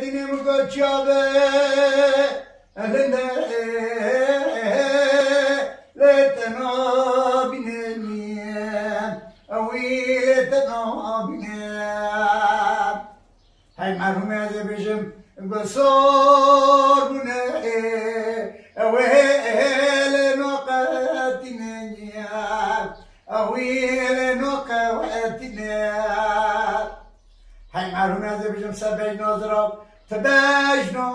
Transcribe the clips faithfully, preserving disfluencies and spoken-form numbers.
ديني مقجابة أهلنا ليتنا بنام أويتنا بنام هاي معلومة يا بجم بصور مناهي أويل نقاتنا أويل نقاتنا هاي معلومة يا بجم سبعين نضرب تباجنا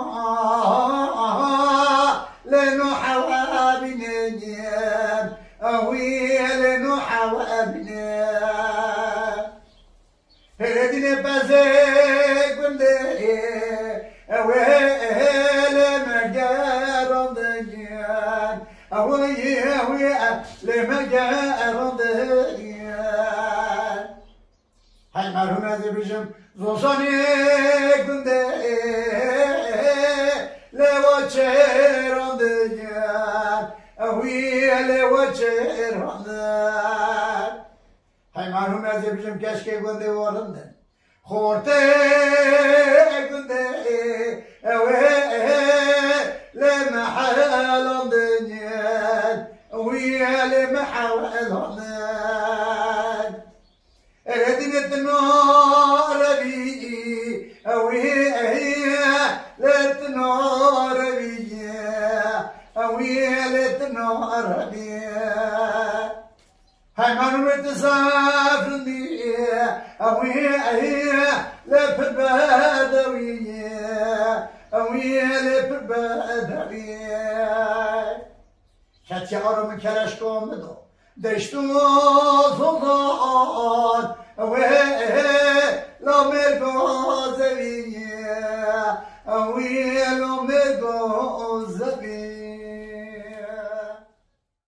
لأنه حوا بنيان أويل لأنه حوا بنيان هردنا بازيك وندي أويل لمجار ضيان أويل أويل لمجار ضيان هاي مرهونة دي بجم زوصاني كندي لوجه رنديان أويل لوجه رنديان هاي مرهونة دي بجم كشكي كندي ورندن خورتي كندي أويل لمحل رنديان أويل لمحل رنديان أردنا النار بي أويه لتنار بي أويه لتنار بي هاي معلومة تسافر بي أويه لفبادوي أويه لفبادوي شاتي عارو من كراشكم بدو دشتو سلطان أويه لو ميركو زبيه أويه لو ميركو